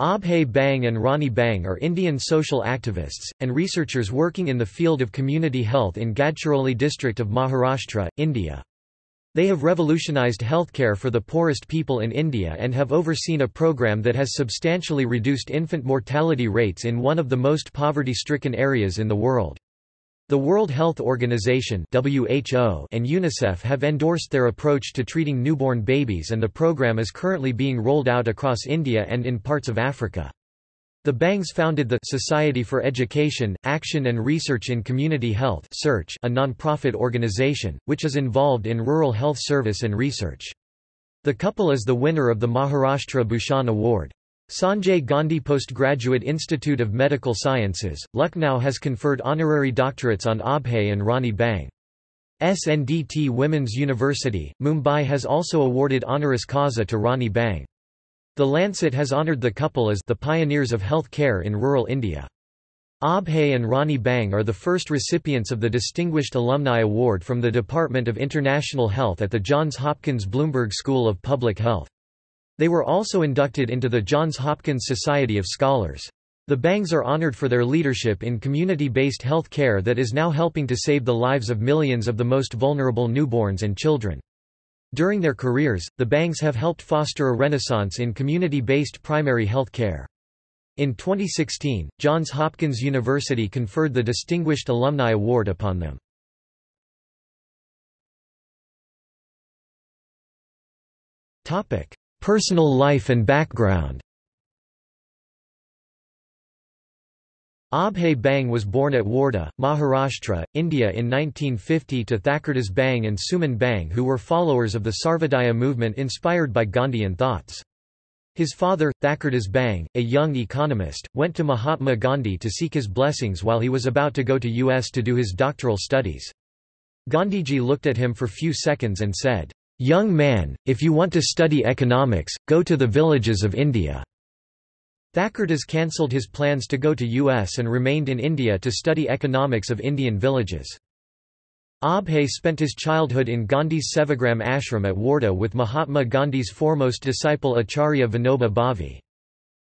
Abhay Bang and Rani Bang are Indian social activists, and researchers working in the field of community health in Gadchiroli district of Maharashtra, India. They have revolutionized healthcare for the poorest people in India and have overseen a program that has substantially reduced infant mortality rates in one of the most poverty-stricken areas in the world. The World Health Organization (WHO) and UNICEF have endorsed their approach to treating newborn babies, and the program is currently being rolled out across India and in parts of Africa. The Bangs founded the Society for Education, Action and Research in Community Health (SEARCH), a non-profit organization, which is involved in rural health service and research. The couple is the winner of the Maharashtra Bhushan Award. Sanjay Gandhi Postgraduate Institute of Medical Sciences, Lucknow has conferred honorary doctorates on Abhay and Rani Bang. SNDT Women's University, Mumbai has also awarded honoris causa to Rani Bang. The Lancet has honoured the couple as the pioneers of health care in rural India. Abhay and Rani Bang are the first recipients of the Distinguished Alumni Award from the Department of International Health at the Johns Hopkins Bloomberg School of Public Health. They were also inducted into the Johns Hopkins Society of Scholars. The Bangs are honoured for their leadership in community-based health care that is now helping to save the lives of millions of the most vulnerable newborns and children. During their careers, the Bangs have helped foster a renaissance in community-based primary health care. In 2016, Johns Hopkins University conferred the Distinguished Alumni Award upon them. Personal life and background. Abhay Bang was born at Wardha, Maharashtra, India in 1950 to Thakurdas Bang and Suman Bang, who were followers of the Sarvadaya movement inspired by Gandhian thoughts. His father, Thakurdas Bang, a young economist, went to Mahatma Gandhi to seek his blessings while he was about to go to US to do his doctoral studies. Gandhiji looked at him for few seconds and said, "Young man, if you want to study economics, go to the villages of India." Thakurdas cancelled his plans to go to US and remained in India to study economics of Indian villages. Abhay spent his childhood in Gandhi's Sevagram Ashram at Wardha with Mahatma Gandhi's foremost disciple Acharya Vinoba Bhavi.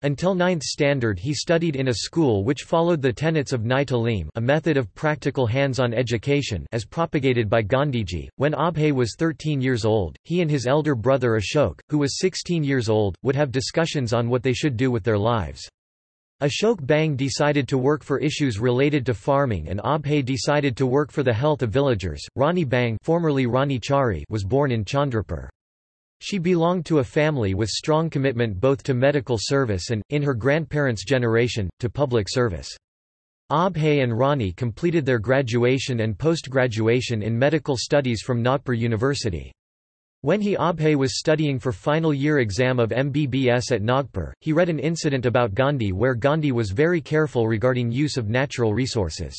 Until 9th standard he studied in a school which followed the tenets of Talim, a method of practical hands-on education as propagated by Gandhiji. When Abhay was 13 years old, he and his elder brother Ashok, who was 16 years old, would have discussions on what they should do with their lives. Ashok Bang decided to work for issues related to farming and Abhay decided to work for the health of villagers. Rani Bang, formerly Rani Chari, was born in Chandrapur. She belonged to a family with strong commitment both to medical service and, in her grandparents' generation, to public service. Abhay and Rani completed their graduation and post-graduation in medical studies from Nagpur University. When Abhay was studying for final year exam of MBBS at Nagpur, he read an incident about Gandhi where Gandhi was very careful regarding use of natural resources.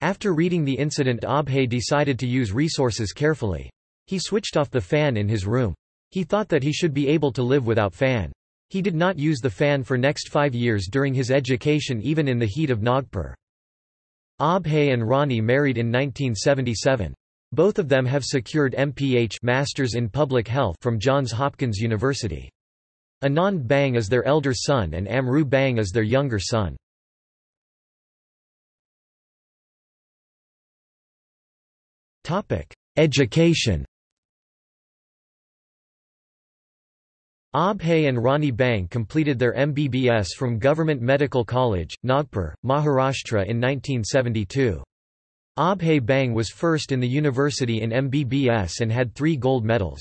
After reading the incident, Abhay decided to use resources carefully. He switched off the fan in his room. He thought that he should be able to live without fan. He did not use the fan for next 5 years during his education even in the heat of Nagpur. Abhay and Rani married in 1977. Both of them have secured MPH Masters in Public Health from Johns Hopkins University. Anand Bang is their elder son and Amru Bang is their younger son. Education. Abhay and Rani Bang completed their MBBS from Government Medical College, Nagpur, Maharashtra in 1972. Abhay Bang was first in the university in MBBS and had 3 gold medals.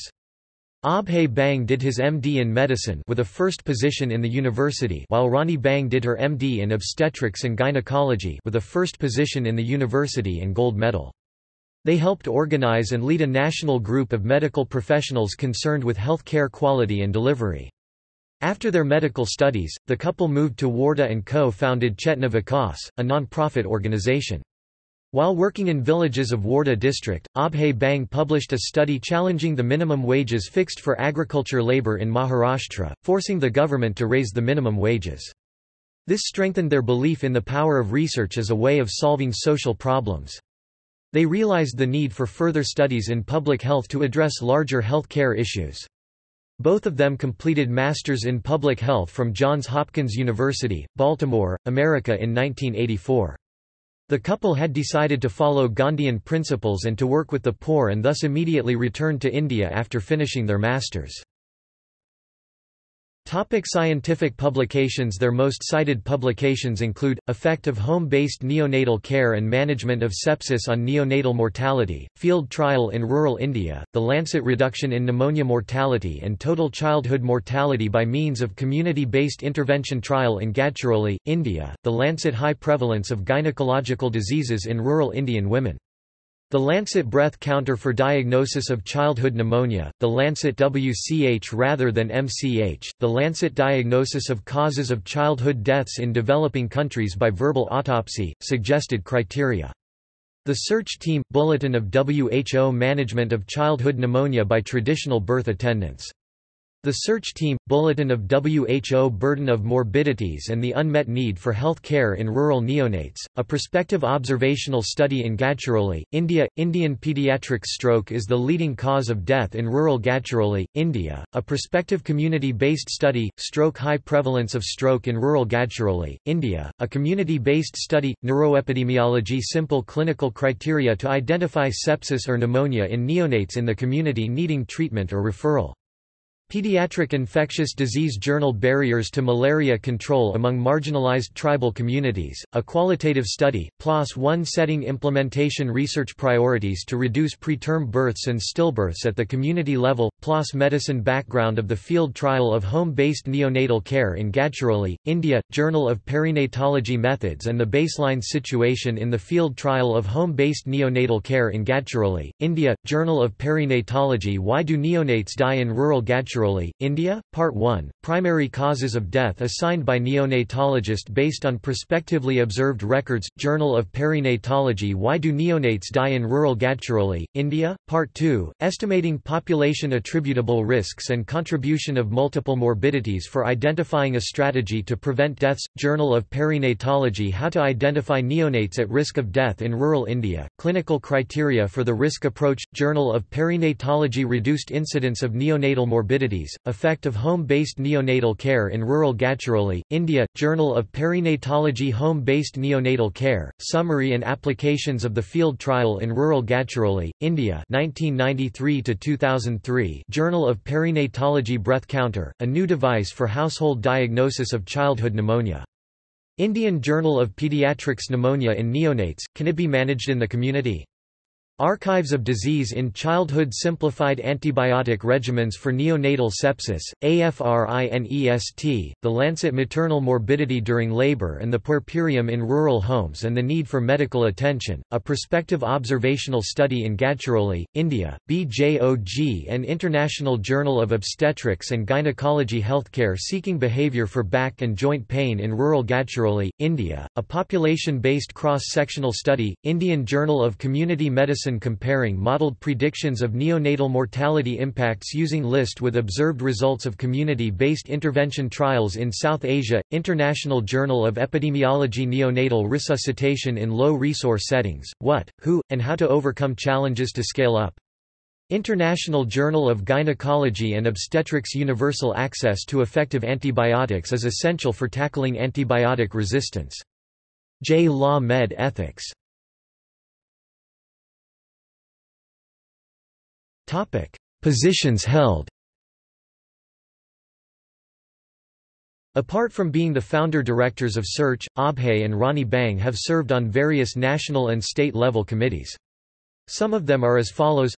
Abhay Bang did his MD in medicine with a first position in the university, while Rani Bang did her MD in obstetrics and gynecology with a first position in the university and gold medal. They helped organize and lead a national group of medical professionals concerned with health care quality and delivery. After their medical studies, the couple moved to Wardha and co-founded Chetna Vikas, a non-profit organization. While working in villages of Wardha district, Abhay Bang published a study challenging the minimum wages fixed for agriculture labor in Maharashtra, forcing the government to raise the minimum wages. This strengthened their belief in the power of research as a way of solving social problems. They realized the need for further studies in public health to address larger health care issues. Both of them completed Masters in Public Health from Johns Hopkins University, Baltimore, America in 1984. The couple had decided to follow Gandhian principles and to work with the poor, and thus immediately returned to India after finishing their Masters. Topic: scientific publications. Their most cited publications include, Effect of Home-Based Neonatal Care and Management of Sepsis on Neonatal Mortality, Field Trial in Rural India, The Lancet, Reduction in Pneumonia Mortality and Total Childhood Mortality by Means of Community-Based Intervention Trial in Gadchiroli, India, The Lancet, High Prevalence of Gynecological Diseases in Rural Indian Women. The Lancet, Breath Counter for Diagnosis of Childhood Pneumonia, The Lancet, WCH rather than MCH, The Lancet, Diagnosis of Causes of Childhood Deaths in Developing Countries by Verbal Autopsy, Suggested Criteria. The Search Team, Bulletin of WHO, Management of Childhood Pneumonia by Traditional Birth Attendants. The Search Team, Bulletin of WHO, Burden of Morbidities and the Unmet Need for Health Care in Rural Neonates, a prospective observational study in Gadchiroli, India. Indian pediatric stroke is the leading cause of death in rural Gadchiroli, India, a prospective community-based study, Stroke, High Prevalence of Stroke in Rural Gadchiroli, India, a community-based study, Neuroepidemiology, Simple Clinical Criteria to Identify Sepsis or Pneumonia in Neonates in the Community Needing Treatment or Referral. Pediatric Infectious Disease Journal, Barriers to Malaria Control Among Marginalized Tribal Communities, a qualitative study, PLOS-1 Setting Implementation Research Priorities to Reduce Preterm Births and Stillbirths at the Community Level, PLOS Medicine. Background of the Field Trial of Home-Based Neonatal Care in Gadchiroli, India, Journal of Perinatology, Methods and the Baseline Situation in the Field Trial of Home-Based Neonatal Care in Gadchiroli, India, Journal of Perinatology. Why do neonates die in rural Gadchiroli, India? Part 1, Primary Causes of Death Assigned by Neonatologist Based on Prospectively Observed Records, Journal of Perinatology. Why do neonates die in rural Gadchiroli, India? Part 2, Estimating Population Attributable Risks and Contribution of Multiple Morbidities for Identifying a Strategy to Prevent Deaths, Journal of Perinatology. How to Identify Neonates at Risk of Death in Rural India, Clinical Criteria for the Risk Approach, Journal of Perinatology. Reduced Incidence of Neonatal Morbidity, Effect of Home-Based Neonatal Care in Rural Gadchiroli, India, Journal of Perinatology. Home-Based Neonatal Care, Summary and Applications of the Field Trial in Rural Gadchiroli, India, 1993–2003, Journal of Perinatology. Breath Counter, a new device for household diagnosis of childhood pneumonia. Indian Journal of Pediatrics. Pneumonia in Neonates, Can It Be Managed in the Community? Archives of Disease in Childhood, Simplified Antibiotic Regimens for Neonatal Sepsis, AFRINEST, The Lancet. Maternal Morbidity During Labor and the Puerperium in Rural Homes and the Need for Medical Attention, a prospective observational study in Gadchiroli, India, BJOG and International Journal of Obstetrics and Gynecology. Healthcare Seeking Behavior for Back and Joint Pain in Rural Gadchiroli, India, a population-based cross-sectional study, Indian Journal of Community Medicine. Comparing modeled predictions of neonatal mortality impacts using list with observed results of community-based intervention trials in South Asia, International Journal of Epidemiology. Neonatal Resuscitation in Low-Resource Settings, What, Who, and How to Overcome Challenges to Scale Up. International Journal of Gynecology and Obstetrics. Universal access to effective antibiotics is essential for tackling antibiotic resistance. J. Law Med Ethics. Topic: Positions held. Apart from being the founder directors of SEARCH, Abhay and Rani Bang have served on various national and state level committees. Some of them are as follows: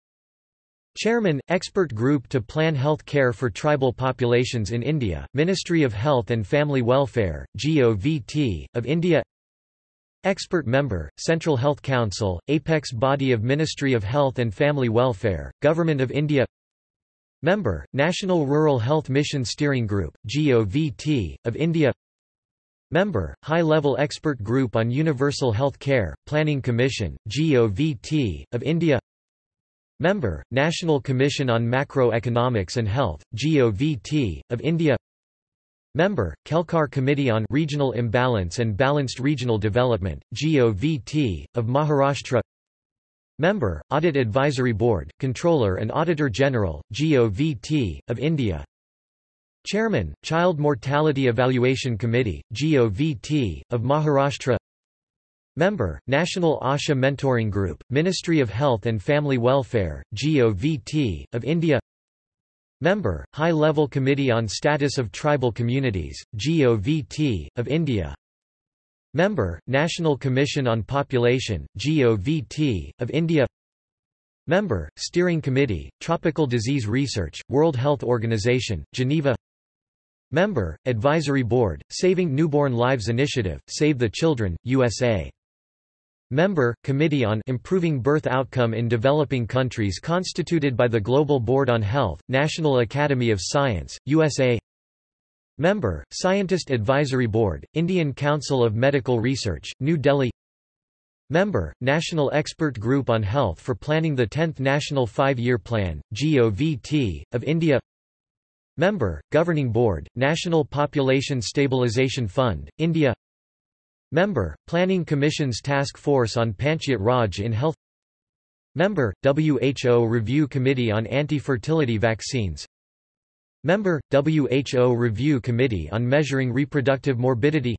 Chairman, Expert Group to Plan Health Care for Tribal Populations in India, Ministry of Health and Family Welfare, GOVT, of India. Expert Member, Central Health Council, Apex Body of Ministry of Health and Family Welfare, Government of India. Member, National Rural Health Mission Steering Group, GOVT, of India. Member, High-Level Expert Group on Universal Health Care, Planning Commission, GOVT, of India. Member, National Commission on Macroeconomics and Health, GOVT, of India. Member, Kelkar Committee on Regional Imbalance and Balanced Regional Development, GOVT, of Maharashtra. Member, Audit Advisory Board, Controller and Auditor General, GOVT, of India. Chairman, Child Mortality Evaluation Committee, GOVT, of Maharashtra. Member, National ASHA Mentoring Group, Ministry of Health and Family Welfare, GOVT, of India. Member, High Level Committee on Status of Tribal Communities, GOVT, of India. Member, National Commission on Population, GOVT, of India. Member, Steering Committee, Tropical Disease Research, World Health Organization, Geneva. Member, Advisory Board, Saving Newborn Lives Initiative, Save the Children, USA. Member, Committee on Improving Birth Outcome in Developing Countries constituted by the Global Board on Health, National Academy of Science, USA. Member, Scientist Advisory Board, Indian Council of Medical Research, New Delhi. Member, National Expert Group on Health for Planning the 10th National 5-Year Plan, GOVT, of India. Member, Governing Board, National Population Stabilization Fund, India. Member, Planning Commission's Task Force on Panchayat Raj in Health. Member, WHO Review Committee on Anti-Fertility Vaccines. Member, WHO Review Committee on Measuring Reproductive Morbidity.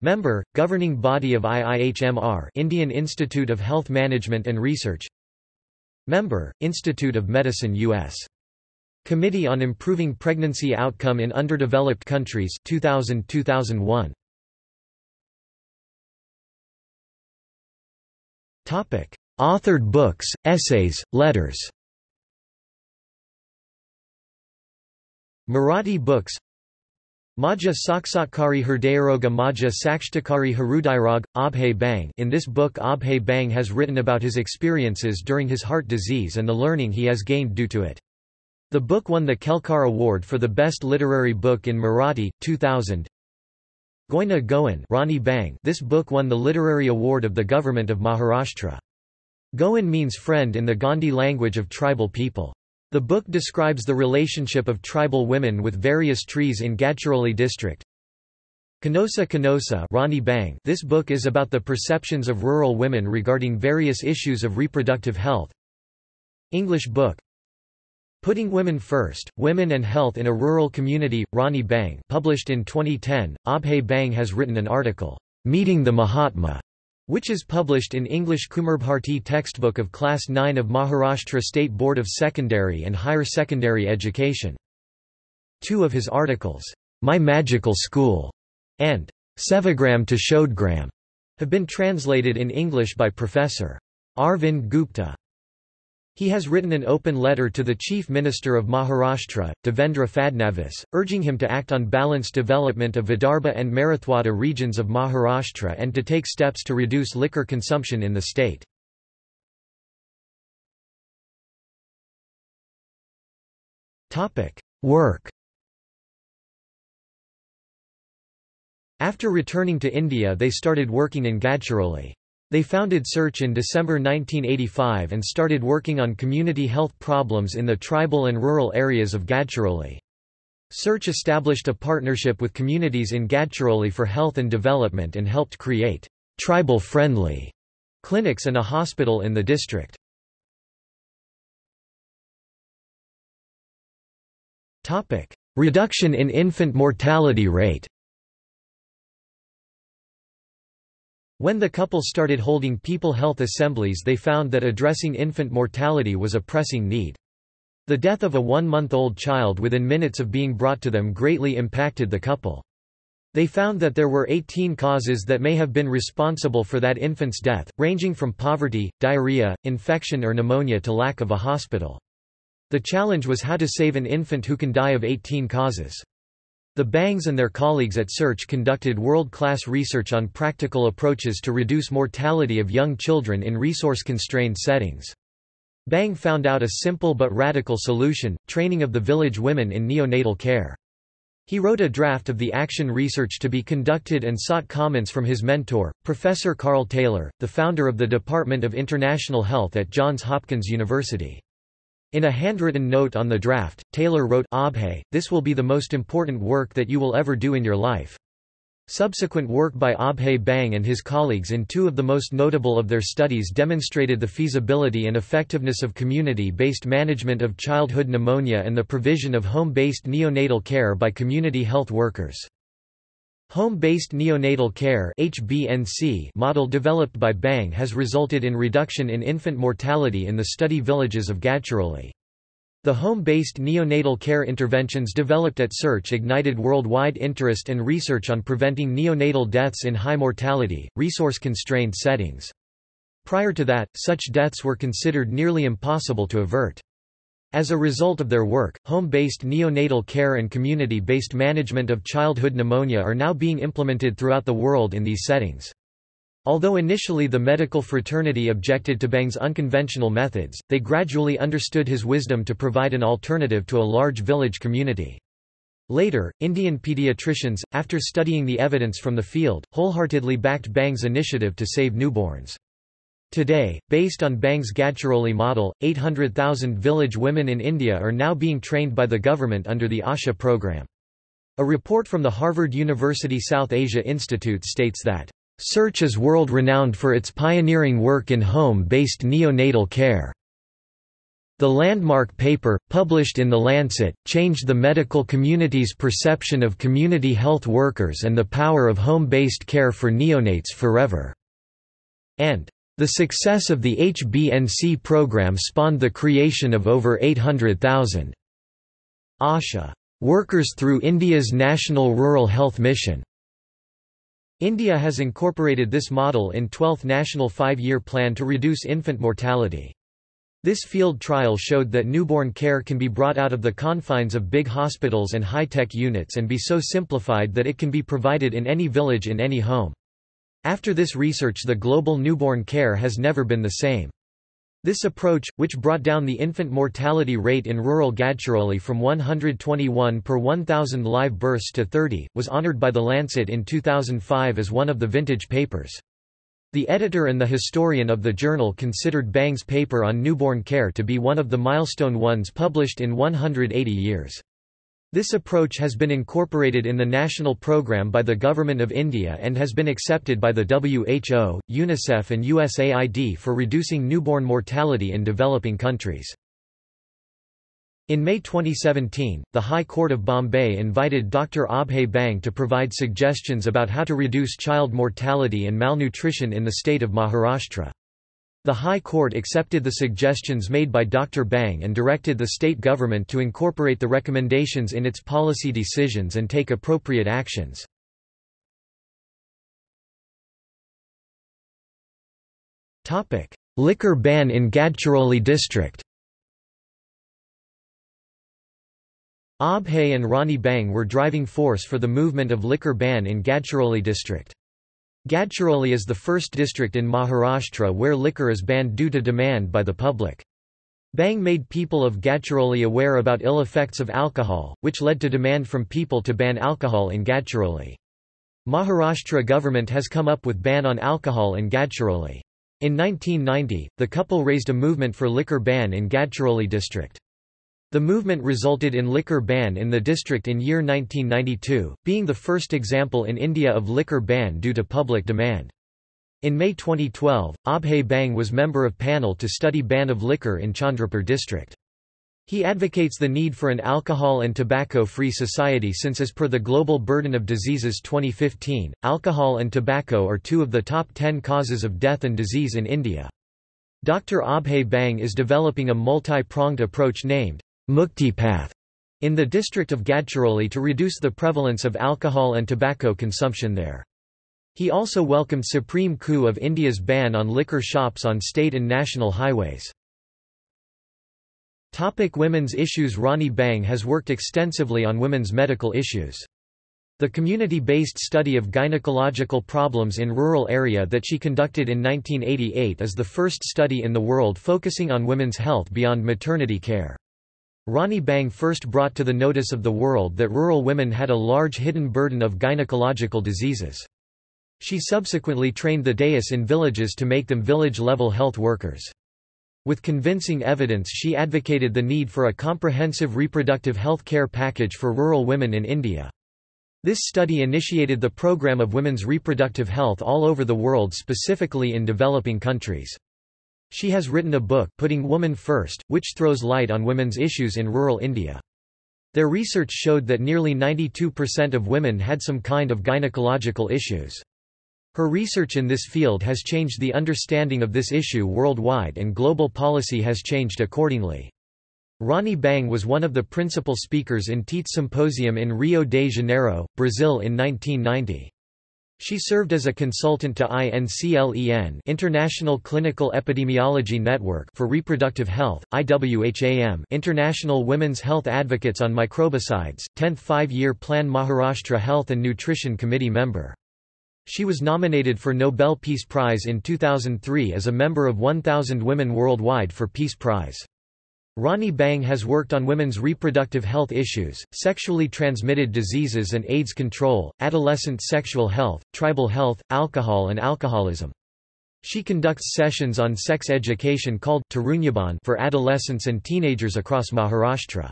Member, Governing Body of IIHMR, Indian Institute of Health Management and Research. Member, Institute of Medicine U.S. Committee on Improving Pregnancy Outcome in Underdeveloped Countries, 2000–2001. Topic: Authored books, essays, letters. Marathi books: Maja Saksatkari Hridayaroga, Maja Sakshtakari Hridayrog, Abhay Bang. In this book, Abhay Bang has written about his experiences during his heart disease and the learning he has gained due to it. The book won the Kelkar Award for the Best Literary Book in Marathi, 2000. Goina Goan, Rani Bang. This book won the Literary Award of the Government of Maharashtra. Goan means friend in the Gondi language of tribal people. The book describes the relationship of tribal women with various trees in Gadchiroli district. Kanosa Kanosa, Rani Bang. This book is about the perceptions of rural women regarding various issues of reproductive health. English book: Putting Women First, Women and Health in a Rural Community, Rani Bang, published in 2010. Abhay Bang has written an article, Meeting the Mahatma, which is published in English Kumarbharti textbook of Class 9 of Maharashtra State Board of Secondary and Higher Secondary Education. Two of his articles, My Magical School and Sevagram to Shodgram, have been translated in English by Professor Arvind Gupta. He has written an open letter to the Chief Minister of Maharashtra, Devendra Fadnavis, urging him to act on balanced development of Vidarbha and Marathwada regions of Maharashtra and to take steps to reduce liquor consumption in the state. Work. After returning to India, they started working in Gadchiroli. They founded SEARCH in December 1985 and started working on community health problems in the tribal and rural areas of Gadchiroli. SEARCH established a partnership with communities in Gadchiroli for health and development and helped create tribal-friendly clinics and a hospital in the district. Reduction in infant mortality rate. When the couple started holding people health assemblies, they found that addressing infant mortality was a pressing need. The death of a one-month-old child within minutes of being brought to them greatly impacted the couple. They found that there were 18 causes that may have been responsible for that infant's death, ranging from poverty, diarrhea, infection or pneumonia to lack of a hospital. The challenge was how to save an infant who can die of 18 causes. The Bangs and their colleagues at SEARCH conducted world-class research on practical approaches to reduce mortality of young children in resource-constrained settings. Bang found out a simple but radical solution: training of the village women in neonatal care. He wrote a draft of the action research to be conducted and sought comments from his mentor, Professor Carl Taylor, the founder of the Department of International Health at Johns Hopkins University. In a handwritten note on the draft, Taylor wrote, "Abhay, this will be the most important work that you will ever do in your life. Subsequent work by Abhay Bang and his colleagues in two of the most notable of their studies demonstrated the feasibility and effectiveness of community-based management of childhood pneumonia and the provision of home-based neonatal care by community health workers. Home-based neonatal care (HBNC) model developed by Bang has resulted in reduction in infant mortality in the study villages of Gadchiroli. The home-based neonatal care interventions developed at SEARCH ignited worldwide interest and research on preventing neonatal deaths in high mortality, resource-constrained settings. Prior to that, such deaths were considered nearly impossible to avert. As a result of their work, home-based neonatal care and community-based management of childhood pneumonia are now being implemented throughout the world in these settings. Although initially the medical fraternity objected to Bang's unconventional methods, they gradually understood his wisdom to provide an alternative to a large village community. Later, Indian pediatricians, after studying the evidence from the field, wholeheartedly backed Bang's initiative to save newborns. Today, based on Bang's Gadchiroli model, 800,000 village women in India are now being trained by the government under the ASHA program. A report from the Harvard University South Asia Institute states that SEARCH is world-renowned for its pioneering work in home-based neonatal care. The landmark paper, published in The Lancet, changed the medical community's perception of community health workers and the power of home-based care for neonates forever. And the success of the HBNC program spawned the creation of over 800,000 ASHA workers through India's National Rural Health Mission. India has incorporated this model in 12th National Five-Year Plan to reduce infant mortality. This field trial showed that newborn care can be brought out of the confines of big hospitals and high-tech units and be so simplified that it can be provided in any village in any home. After this research, the global newborn care has never been the same. This approach, which brought down the infant mortality rate in rural Gadchiroli from 121 per 1,000 live births to 30, was honored by The Lancet in 2005 as one of the vintage papers. The editor and the historian of the journal considered Bang's paper on newborn care to be one of the milestone ones published in 180 years. This approach has been incorporated in the national program by the Government of India and has been accepted by the WHO, UNICEF and USAID for reducing newborn mortality in developing countries. In May 2017, the High Court of Bombay invited Dr. Abhay Bang to provide suggestions about how to reduce child mortality and malnutrition in the state of Maharashtra. The High Court accepted the suggestions made by Dr. Bang and directed the state government to incorporate the recommendations in its policy decisions and take appropriate actions. Liquor ban in Gadchiroli district. Abhay and Rani Bang were driving force for the movement of liquor ban in Gadchiroli district. Gadchiroli is the first district in Maharashtra where liquor is banned due to demand by the public. Bang made people of Gadchiroli aware about ill effects of alcohol, which led to demand from people to ban alcohol in Gadchiroli. Maharashtra government has come up with ban on alcohol in Gadchiroli. In 1990, the couple raised a movement for liquor ban in Gadchiroli district. The movement resulted in liquor ban in the district in year 1992, being the first example in India of liquor ban due to public demand. In May 2012, Abhay Bang was member of panel to study ban of liquor in Chandrapur district. He advocates the need for an alcohol and tobacco-free society since as per the Global Burden of Diseases 2015, alcohol and tobacco are two of the top 10 causes of death and disease in India. Dr. Abhay Bang is developing a multi-pronged approach named Mukti Path in the district of Gadchiroli to reduce the prevalence of alcohol and tobacco consumption there. He also welcomed Supreme coup of India's ban on liquor shops on state and national highways. Women's issues. Rani Bang has worked extensively on women's medical issues. The community-based study of gynecological problems in rural area that she conducted in 1988 is the first study in the world focusing on women's health beyond maternity care. Rani Bang first brought to the notice of the world that rural women had a large hidden burden of gynecological diseases. She subsequently trained the dais in villages to make them village-level health workers. With convincing evidence, she advocated the need for a comprehensive reproductive health care package for rural women in India. This study initiated the program of women's reproductive health all over the world, specifically in developing countries. She has written a book, Putting Woman First, which throws light on women's issues in rural India. Their research showed that nearly 92% of women had some kind of gynecological issues. Her research in this field has changed the understanding of this issue worldwide, and global policy has changed accordingly. Rani Bang was one of the principal speakers in TEET Symposium in Rio de Janeiro, Brazil in 1990. She served as a consultant to INCLEN International Clinical Epidemiology Network for Reproductive Health, IWHAM International Women's Health Advocates on Microbicides, 10th Five-Year Plan Maharashtra Health and Nutrition Committee member. She was nominated for Nobel Peace Prize in 2003 as a member of 1,000 women worldwide for Peace Prize. Rani Bang has worked on women's reproductive health issues, sexually transmitted diseases and AIDS control, adolescent sexual health, tribal health, alcohol and alcoholism. She conducts sessions on sex education called Tarunyaban for adolescents and teenagers across Maharashtra.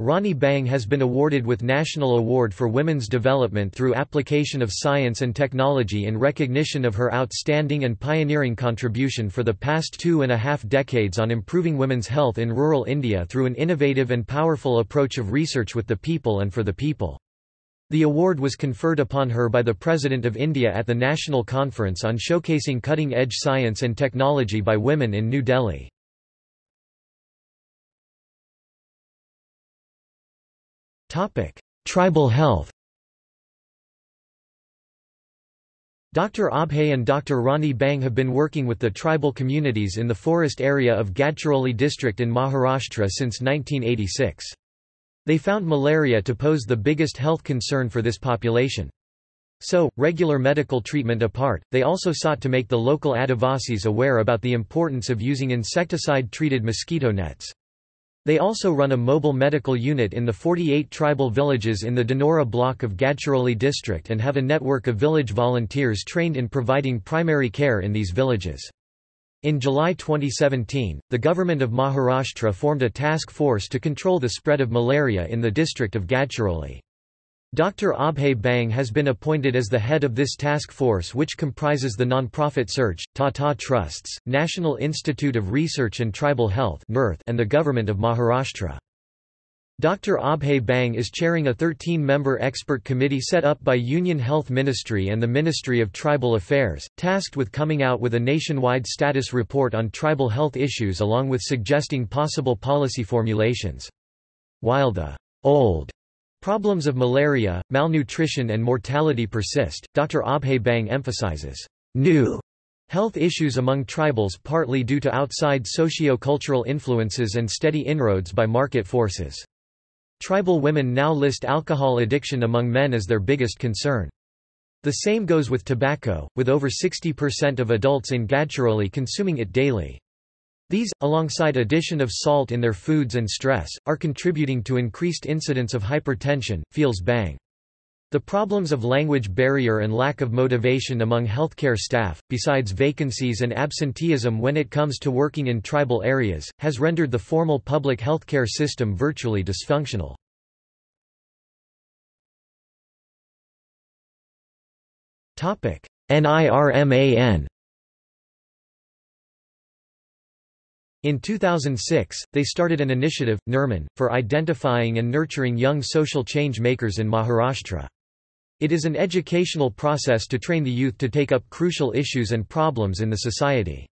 Rani Bang has been awarded with National Award for Women's Development through application of science and technology in recognition of her outstanding and pioneering contribution for the past 2.5 decades on improving women's health in rural India through an innovative and powerful approach of research with the people and for the people. The award was conferred upon her by the President of India at the National Conference on Showcasing Cutting-Edge Science and Technology by Women in New Delhi. Tribal health. Dr. Abhay and Dr. Rani Bang have been working with the tribal communities in the forest area of Gadchiroli district in Maharashtra since 1986. They found malaria to pose the biggest health concern for this population. So, regular medical treatment apart, they also sought to make the local Adivasis aware about the importance of using insecticide-treated mosquito nets. They also run a mobile medical unit in the 48 tribal villages in the Dinora block of Gadchiroli district and have a network of village volunteers trained in providing primary care in these villages. In July 2017, the government of Maharashtra formed a task force to control the spread of malaria in the district of Gadchiroli. Dr. Abhay Bang has been appointed as the head of this task force, which comprises the non-profit SEARCH, Tata Trusts, National Institute of Research and Tribal Health and the Government of Maharashtra. Dr. Abhay Bang is chairing a 13-member expert committee set up by Union Health Ministry and the Ministry of Tribal Affairs, tasked with coming out with a nationwide status report on tribal health issues along with suggesting possible policy formulations. While the old problems of malaria, malnutrition and mortality persist, Dr. Abhay Bang emphasizes new health issues among tribals partly due to outside socio-cultural influences and steady inroads by market forces. Tribal women now list alcohol addiction among men as their biggest concern. The same goes with tobacco, with over 60% of adults in Gadchiroli consuming it daily. These, alongside addition of salt in their foods and stress, are contributing to increased incidence of hypertension, feels Bang. The problems of language barrier and lack of motivation among healthcare staff, besides vacancies and absenteeism when it comes to working in tribal areas, has rendered the formal public healthcare system virtually dysfunctional. NIRMAN. In 2006, they started an initiative, NIRMAN, for identifying and nurturing young social change makers in Maharashtra. It is an educational process to train the youth to take up crucial issues and problems in the society.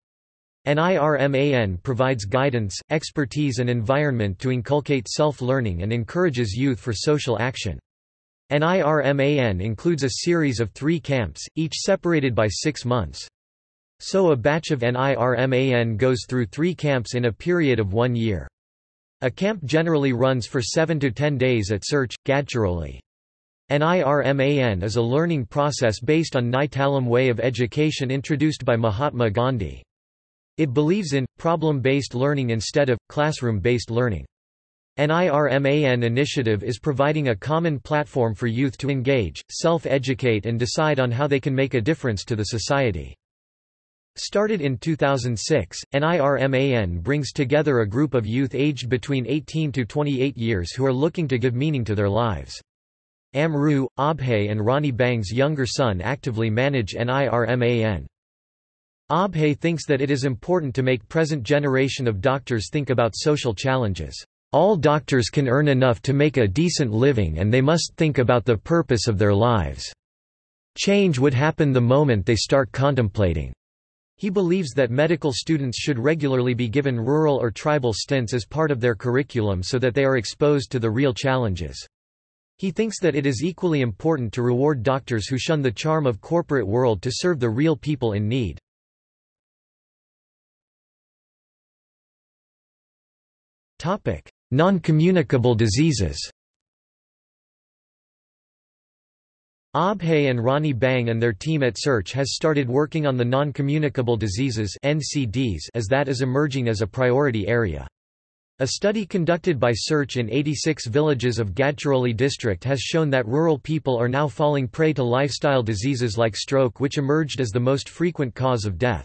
NIRMAN provides guidance, expertise and environment to inculcate self-learning and encourages youth for social action. NIRMAN includes a series of 3 camps, each separated by 6 months. So a batch of NIRMAN goes through 3 camps in a period of 1 year. A camp generally runs for 7 to 10 days at SEARCH, Gadchiroli. NIRMAN is a learning process based on Talim way of education introduced by Mahatma Gandhi. It believes in problem-based learning instead of classroom-based learning. NIRMAN initiative is providing a common platform for youth to engage, self-educate and decide on how they can make a difference to the society. Started in 2006, NIRMAN brings together a group of youth aged between 18 to 28 years who are looking to give meaning to their lives. Amru, Abhay and Rani Bang's younger son actively manage NIRMAN. Abhay thinks that it is important to make present generation of doctors think about social challenges. All doctors can earn enough to make a decent living and they must think about the purpose of their lives. Change would happen the moment they start contemplating. He believes that medical students should regularly be given rural or tribal stints as part of their curriculum so that they are exposed to the real challenges. He thinks that it is equally important to reward doctors who shun the charm of corporate world to serve the real people in need. Topic: Non-communicable diseases. Abhay and Rani Bang and their team at SEARCH has started working on the non-communicable diseases (NCDs) as that is emerging as a priority area. A study conducted by SEARCH in 86 villages of Gadchiroli district has shown that rural people are now falling prey to lifestyle diseases like stroke, which emerged as the most frequent cause of death.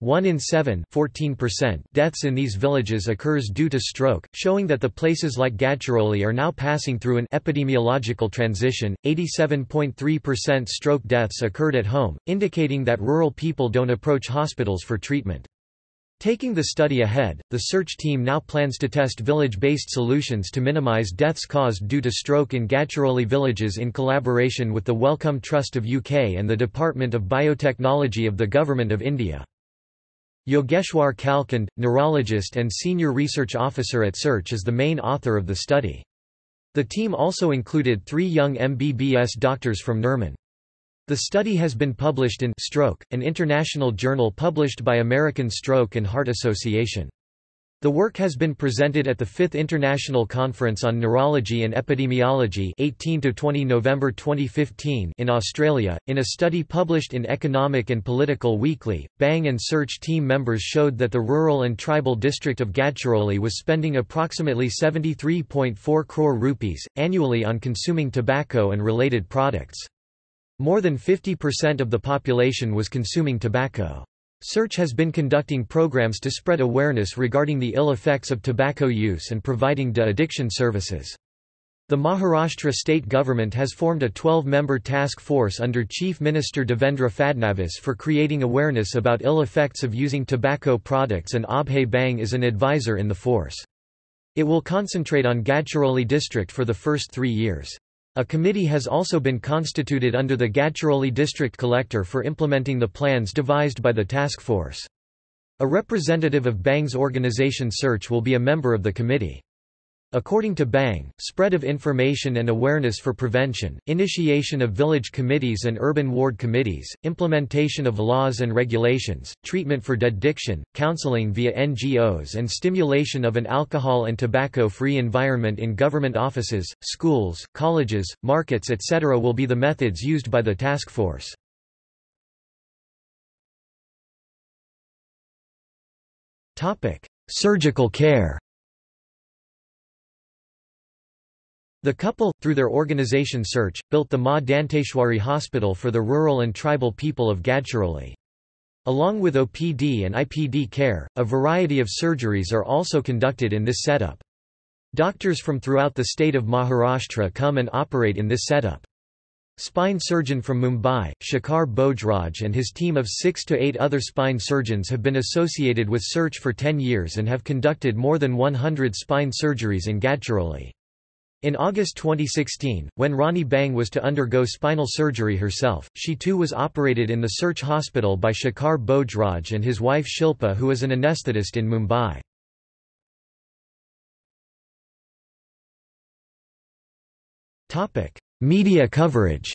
1 in 7 (14%) deaths in these villages occurs due to stroke, showing that the places like Gadchiroli are now passing through an epidemiological transition. 87.3% stroke deaths occurred at home, indicating that rural people don't approach hospitals for treatment. Taking the study ahead, the SEARCH team now plans to test village-based solutions to minimize deaths caused due to stroke in Gadchiroli villages in collaboration with the Wellcome Trust of UK and the Department of Biotechnology of the Government of India. Yogeshwar Kalkand, neurologist and senior research officer at SEARCH, is the main author of the study. The team also included 3 young MBBS doctors from NIRMAN. The study has been published in Stroke, an international journal published by American Stroke and Heart Association. The work has been presented at the 5th International Conference on Neurology and Epidemiology 18–20 November 2015 in Australia. In a study published in Economic and Political Weekly, Bang and SEARCH team members showed that the rural and tribal district of Gadchiroli was spending approximately 73.4 crore rupees annually on consuming tobacco and related products. More than 50% of the population was consuming tobacco. SEARCH has been conducting programs to spread awareness regarding the ill effects of tobacco use and providing de-addiction services. The Maharashtra state government has formed a 12-member task force under Chief Minister Devendra Fadnavis for creating awareness about ill effects of using tobacco products, and Abhay Bang is an advisor in the force. It will concentrate on Gadchiroli district for the first 3 years. A committee has also been constituted under the Gadchiroli District Collector for implementing the plans devised by the task force. A representative of Bang's organization SEARCH will be a member of the committee. According to Bang, spread of information and awareness for prevention, initiation of village committees and urban ward committees, implementation of laws and regulations, treatment for addiction, counseling via NGOs and stimulation of an alcohol and tobacco-free environment in government offices, schools, colleges, markets etc. will be the methods used by the task force. Surgical care. The couple, through their organization SEARCH, built the Ma Danteshwari Hospital for the rural and tribal people of Gadchiroli. Along with OPD and IPD care, a variety of surgeries are also conducted in this setup. Doctors from throughout the state of Maharashtra come and operate in this setup. Spine surgeon from Mumbai, Shekhar Bhojraj, and his team of 6 to 8 other spine surgeons have been associated with SEARCH for 10 years and have conducted more than 100 spine surgeries in Gadchiroli. In August 2016, when Rani Bang was to undergo spinal surgery herself, she too was operated in the SEARCH hospital by Shekhar Bhojraj and his wife Shilpa, who is an anesthetist in Mumbai. Media coverage.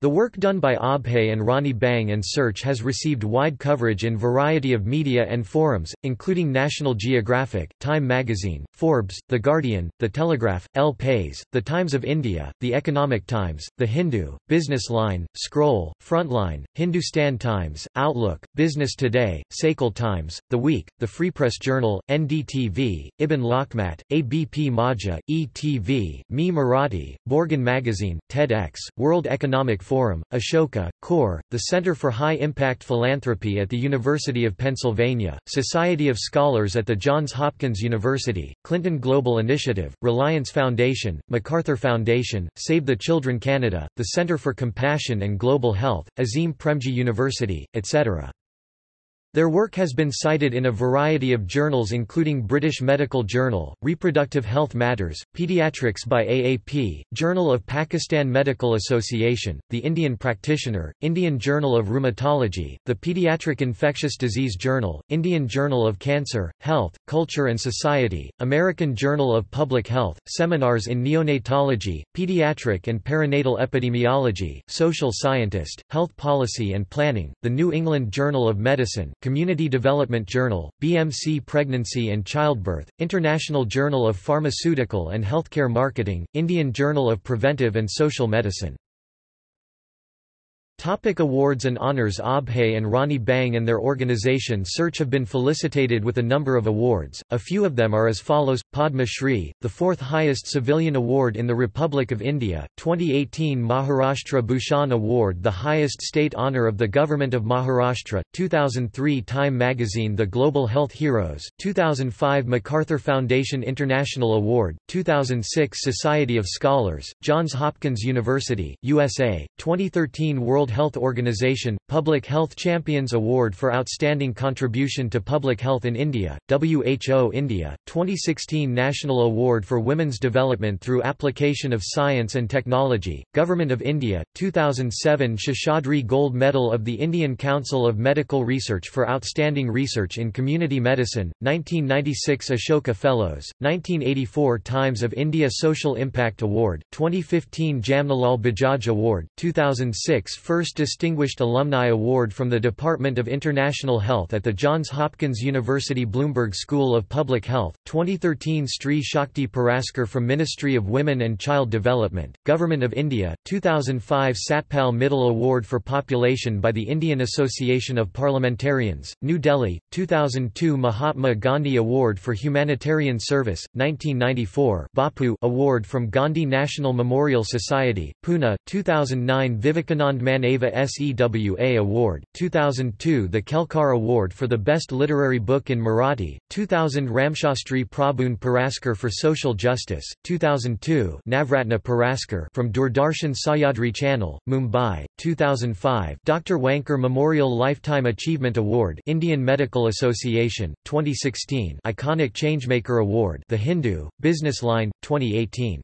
The work done by Abhay and Rani Bang and SEARCH has received wide coverage in variety of media and forums, including National Geographic, Time Magazine, Forbes, The Guardian, The Telegraph, El Pais, The Times of India, The Economic Times, The Hindu, Business Line, Scroll, Frontline, Hindustan Times, Outlook, Business Today, Sakal Times, The Week, The Free Press Journal, NDTV, Ibn Lakhmat, ABP Maja, ETV, Me Marathi, Borgan Magazine, TEDx, World Economic Forum, Forum, Ashoka, CORE, the Center for High Impact Philanthropy at the University of Pennsylvania, Society of Scholars at the Johns Hopkins University, Clinton Global Initiative, Reliance Foundation, MacArthur Foundation, Save the Children Canada, the Center for Compassion and Global Health, Azim Premji University, etc. Their work has been cited in a variety of journals including British Medical Journal, Reproductive Health Matters, Pediatrics by AAP, Journal of Pakistan Medical Association, The Indian Practitioner, Indian Journal of Rheumatology, The Pediatric Infectious Disease Journal, Indian Journal of Cancer, Health, Culture and Society, American Journal of Public Health, Seminars in Neonatology, Pediatric and Perinatal Epidemiology, Social Scientist, Health Policy and Planning, The New England Journal of Medicine, Community Development Journal, BMC Pregnancy and Childbirth, International Journal of Pharmaceutical and Healthcare Marketing, Indian Journal of Preventive and Social Medicine. Topic awards and honours. Abhay and Rani Bang and their organisation SEARCH have been felicitated with a number of awards, a few of them are as follows. Padma Shri, the fourth highest civilian award in the Republic of India, 2018 Maharashtra Bhushan Award, the highest state honour of the Government of Maharashtra, 2003 Time Magazine the Global Health Heroes, 2005 MacArthur Foundation International Award, 2006 Society of Scholars, Johns Hopkins University, USA, 2013 World Health Organization, Public Health Champions Award for Outstanding Contribution to Public Health in India, WHO India, 2016 National Award for Women's Development through Application of Science and Technology, Government of India, 2007 Sheshadri Gold Medal of the Indian Council of Medical Research for Outstanding Research in Community Medicine, 1996 Ashoka Fellows, 1984 Times of India Social Impact Award, 2015 Jamnalal Bajaj Award, 2006 First Distinguished Alumni Award from the Department of International Health at the Johns Hopkins University Bloomberg School of Public Health, 2013 Sri Shakti Paraskar from Ministry of Women and Child Development, Government of India, 2005 Satpal Middle Award for Population by the Indian Association of Parliamentarians, New Delhi, 2002 Mahatma Gandhi Award for Humanitarian Service, 1994 Bapu Award from Gandhi National Memorial Society, Pune, 2009 Vivekanand Maneva Sewa Award, 2002 the Kelkar Award for the Best Literary Book in Marathi, 2000 Ramshastri Prabhun Paraskar for Social Justice, 2002 Navratna Paraskar from Doordarshan Sayadri Channel, Mumbai, 2005 Dr. Wankar Memorial Lifetime Achievement Award, Indian Medical Association, 2016 Iconic Changemaker Award, The Hindu, Business Line, 2018